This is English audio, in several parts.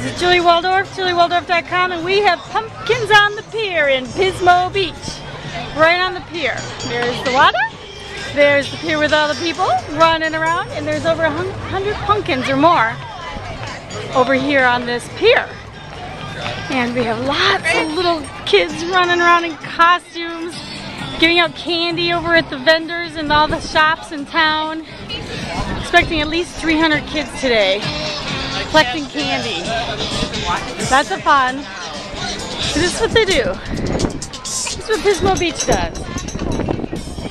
This is Julie Waldorf, JulieWaldorf.com, and we have pumpkins on the pier in Pismo Beach. Right on the pier. There's the water, there's the pier with all the people running around, and there's over 100 pumpkins or more over here on this pier. And we have lots of little kids running around in costumes, giving out candy over at the vendors and all the shops in town. Expecting at least 300 kids today, collecting candy. Lots of fun. This is what they do. This is what Pismo Beach does.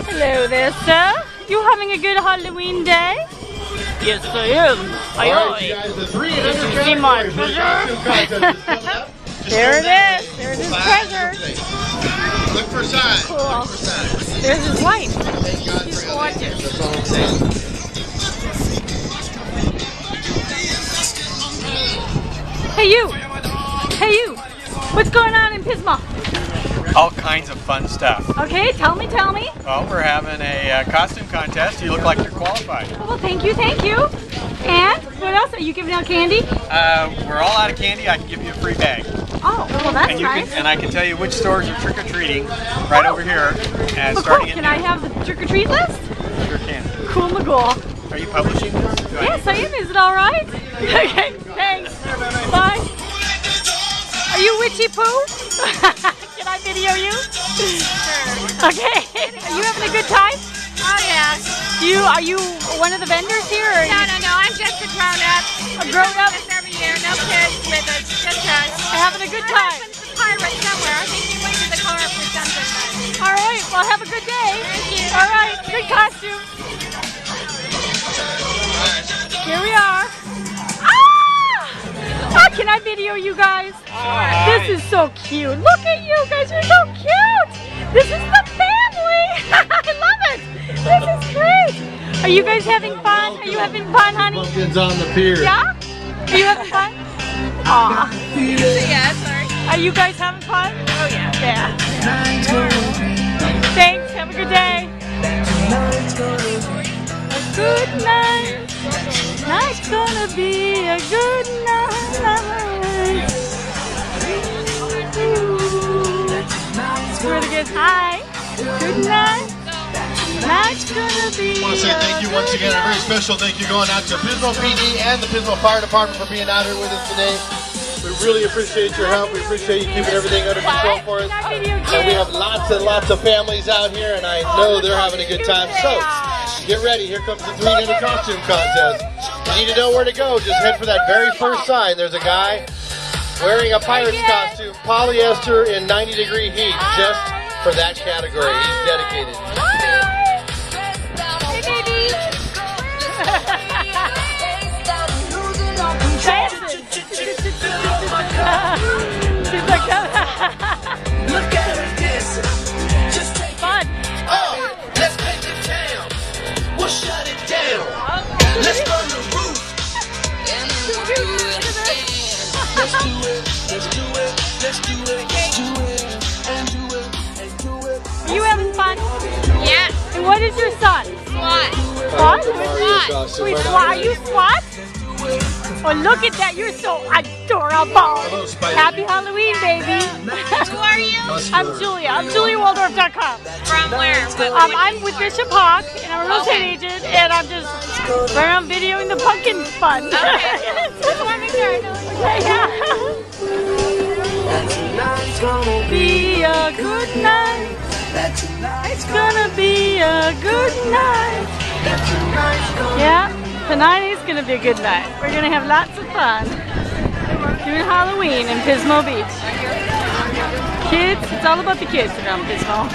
Hello there, sir. You having a good Halloween day? Yes, I am. Did you see my treasure? There it is. There's his treasure. Look for signs. Cool. There's his wife. She's gorgeous. Hey you! Hey you! What's going on in Pismo? All kinds of fun stuff. Okay, tell me. Well, we're having a costume contest. You look like you're qualified. Oh, well, thank you. And what else? Are you giving out candy? We're all out of candy. I can give you a free bag. Oh, well, that's nice. And I can tell you which stores are trick-or-treating right over here. Starting cool. Can I have the trick-or-treat list? Sure can. Cool, McGool. Are you publishing this? Yes, I am. Is it all right? Okay, thanks. Bye. Are you Witchy Poo? Can I video you? Sure. Okay. Are you having a good time? Oh yeah. Are you one of the vendors here? Or no. I'm just a grown up. A grown up. This every year, no kids with us, just us. Having a good time. My husband's a pirate somewhere. I think he went to the car for something. All right. Well, have a good day. Thank you. All right. Good costume. Here we are. Can I video you guys? Right. This is so cute. Look at you guys, you're so cute. This is the family. I love it. This is great. Are you guys having fun? Are you having fun, honey? Pumpkins on the pier. Yeah? Are you having fun? Aw. Yeah, sorry. Are you guys having fun? Oh, yeah. Yeah. Thanks. Have a good day. A good night. Night's gonna be a good night. Really good. Hi. Good night. Night's gonna be. I want to say thank you once again. A very special thank you going out to Pismo PD and the Pismo Fire Department for being out here with us today. We really appreciate your help. We appreciate you keeping everything under control for us. And we have lots and lots of families out here, and I know they're having a good time. So get ready. Here comes the three-minute costume contest. You need to know where to go. Just head for that very first sign. There's a guy wearing a pirate's costume, polyester in 90-degree heat, just for that category. He's dedicated. Hey, baby. Look at her dancing. Just take fun. Oh, let's paint the town. We'll shut it down. Let's burn the roof. And then we'll let's do it, let's do it, let's do it, do it, and do it, and do it. Are you having fun? Yeah. And what is your son? Swat. Swat? Swat. Wait, Swat, are you Swat? Oh, look at that, you're so adorable. Happy Halloween, baby. Who are you? I'm Julia. I'm JulieWaldorf.com. From where? I'm with Bishop Hawk, and I'm a real estate agent, and I'm just around videoing the pumpkin fun. Okay. Just want to make sure I know. Tonight's gonna be a good night. It's gonna be a good night. Yeah, tonight is gonna be a good night. We're gonna have lots of fun doing Halloween in Pismo Beach. Kids, it's all about the kids around Pismo.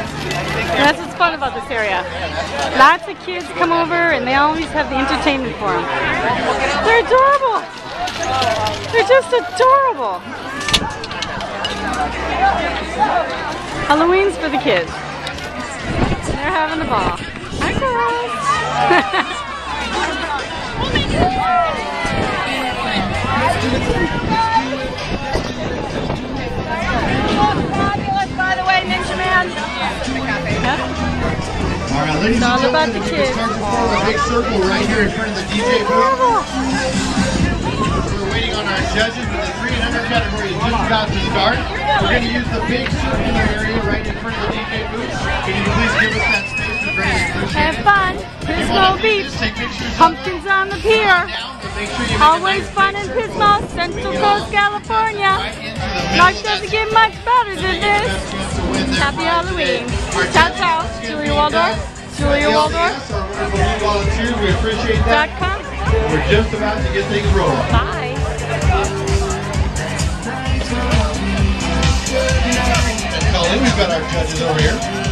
That's what's fun about this area. Lots of kids come over and they always have the entertainment for them. They're adorable. They're just adorable. Halloween's for the kids. And they're having the ball. Hi girls. By the way, Ninja Man. All right, ladies and gentlemen, we're going to start to form a big circle right here in front of the DJ booth. We're waiting on on our judges with the 300 category is just about to start. We're going to use the big circular area right in front of the DJ booth. Can you please give us that space? We greatly appreciate it. Have fun. Pismo Beach. Pumpkins on the pier. Always fun in Pismo, Central Coast, California. Life doesn't get much better than this. Happy Halloween. Ciao, ciao. Julie Waldorf. JulieWaldorf.com. We appreciate that. We're just about to get things rolling. Bye. We've got our judges over here.